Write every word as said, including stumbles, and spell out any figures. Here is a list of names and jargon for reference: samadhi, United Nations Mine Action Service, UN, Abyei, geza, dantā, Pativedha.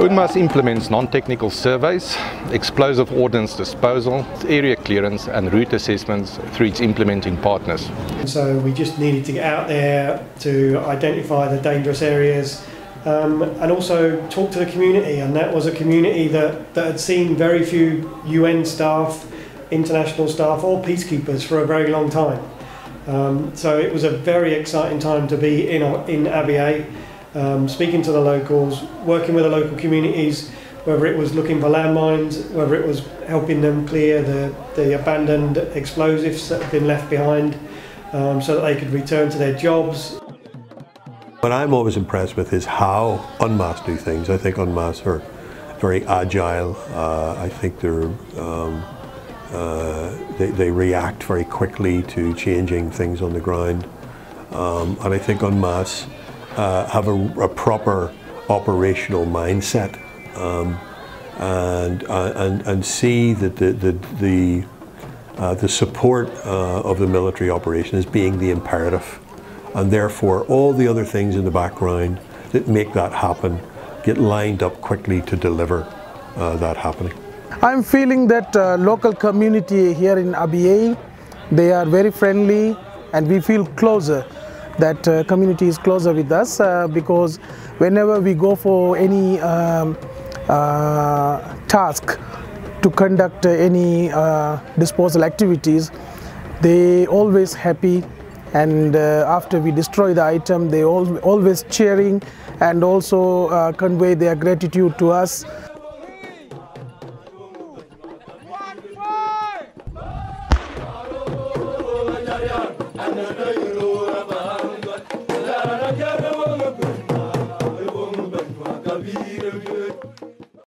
UNMAS implements non-technical surveys, explosive ordnance disposal, area clearance and route assessments through its implementing partners. So we just needed to get out there to identify the dangerous areas um, and also talk to the community, and that was a community that, that had seen very few U N staff, international staff or peacekeepers for a very long time. Um, so it was a very exciting time to be in, in Abyei. Um, speaking to the locals, working with the local communities, whether it was looking for landmines, whether it was helping them clear the, the abandoned explosives that had been left behind um, so that they could return to their jobs. What I'm always impressed with is how UNMAS do things. I think UNMAS are very agile. Uh, I think they're, um, uh, they, they react very quickly to changing things on the ground. Um, and I think UNMAS Uh, have a, a proper operational mindset um, and, uh, and and see that the the the, uh, the support uh, of the military operation as being the imperative, and therefore all the other things in the background that make that happen get lined up quickly to deliver uh, that happening. I'm feeling that uh, local community here in Abyei, they are very friendly, and we feel closer. That uh, community is closer with us uh, because whenever we go for any um, uh, task to conduct uh, any uh, disposal activities, they always happy, and uh, after we destroy the item they all, always cheering and also uh, convey their gratitude to us.